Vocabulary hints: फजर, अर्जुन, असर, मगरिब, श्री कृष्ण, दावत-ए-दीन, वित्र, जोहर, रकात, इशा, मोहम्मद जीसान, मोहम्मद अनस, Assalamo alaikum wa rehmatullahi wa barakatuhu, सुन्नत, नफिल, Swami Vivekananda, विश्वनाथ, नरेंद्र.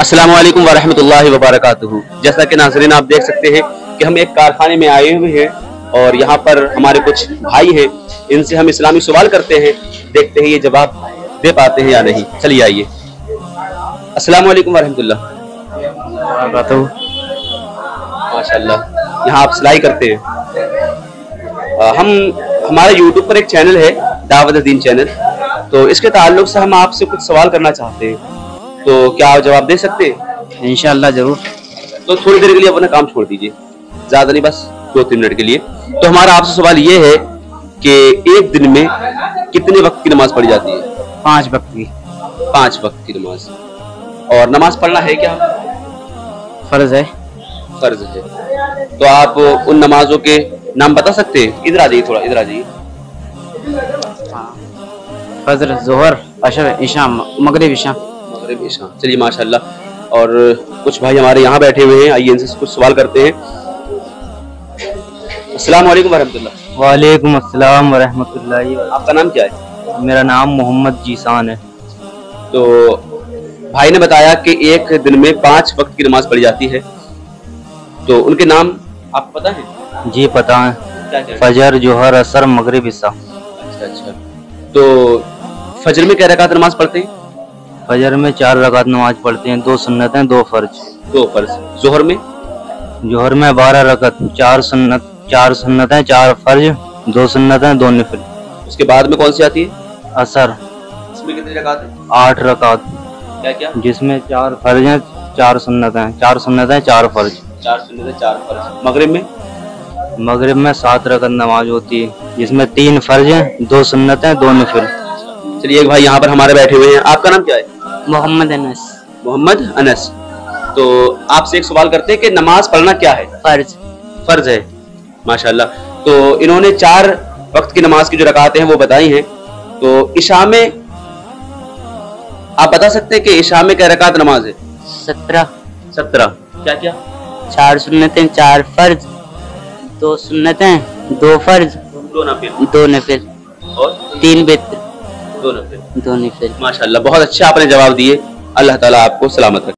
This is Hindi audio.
अस्सलामु अलैकुम व रहमतुल्लाहि व बारकातुहू। जैसा कि नाज़रीन आप देख सकते हैं कि हम एक कारखाने में आए हुए हैं और यहाँ पर हमारे कुछ भाई हैं, इनसे हम इस्लामी सवाल करते हैं, देखते हैं ये जवाब दे पाते हैं या नहीं। चलिए आइए। अस्सलामु अलैकुम व रहमतुल्लाहि व बारकातुहू। माशाल्लाह, यहाँ आप सिलाई करते हैं। हमारा यूट्यूब पर एक चैनल है दावत-ए-दीन चैनल, तो इसके ताल्लुक से हम आपसे कुछ सवाल करना चाहते हैं, तो क्या आप जवाब दे सकते हैं? इंशाल्लाह जरूर। तो थोड़ी देर के लिए अपना काम छोड़ दीजिए, ज़्यादा नहीं, बस 2-3 मिनट के लिए। तो हमारा आपसे सवाल ये है कि एक दिन में कितने वक्त की नमाज पढ़ी जाती है? 5 वक्त की। 5 वक्त की नमाज। और नमाज पढ़ना है क्या? फर्ज है। फर्ज है। तो आप उन नमाजों के नाम बता सकते हैं? इधर आ जाइए, थोड़ा इधर आ जाइए। फजर, जोहर, अशर, इशा, मगरिब, इशा। मगरिब, इशा। चलिए माशाल्लाह। और कुछ भाई हमारे यहाँ बैठे हुए हैं, आइए इनसे कुछ सवाल करते हैं। अस्सलामु अलैकुम वरहमतुल्लाह। वालेकुम अस्सलाम वरहमतुल्लाह। आपका नाम क्या है? मेरा नाम मोहम्मद जीसान है। तो भाई ने बताया कि एक दिन में 5 वक्त की नमाज पढ़ी जाती है, तो उनके नाम आपको पता है? जी पता है, फजर, जोहर, असर, मगरिब, इशा। अच्छा। तो फजर में क्या रकात नमाज पढ़ते हैं? फजर में 4 रकात नमाज पढ़ते हैं, 2 सुन्नत हैं, 2 फर्ज। 2 फर्ज। जोहर में? जोहर में 12 रकात, 4 सुन्नत हैं, 4 फर्ज, 2 सुन्नत हैं, 2 नफिल। उसके बाद में कौन सी आती है? असर। इसमें कितनी रकात है? 8 रकात। क्या क्या? जिसमें 4 फर्ज हैं, 4 सुन्नत हैं, 4 फर्ज। 4 सुन्नत है, 4 फर्ज। मगरिब में? मगरिब में 7 रकात नमाज होती है, जिसमें 3 फर्ज हैं, 2 सुन्नत हैं, 2 नफिल। चलिए एक भाई यहाँ पर हमारे बैठे हुए हैं, आपका नाम क्या है? मोहम्मद अनस। मोहम्मद अनस। तो आपसे एक सवाल करते हैं कि नमाज पढ़ना क्या है? फर्ज। फर्ज है। माशाल्लाह। तो इन्होंने 4 वक्त की नमाज की जो रकातें हैं वो बताई हैं, तो इशा में आप बता सकते हैं कि इशा में क्या रकात नमाज है? 17। क्या क्या? 4 सुन्नतें, 4 फर्ज, 2 सुन्नतें, 2 फर्ज, 2 नफिल। 2 नफिल और 3 वित्र। 2 नफिल। 2 नफिल। माशाल्लाह, बहुत अच्छे आपने जवाब दिए। अल्लाह ताला आपको सलामत रखे।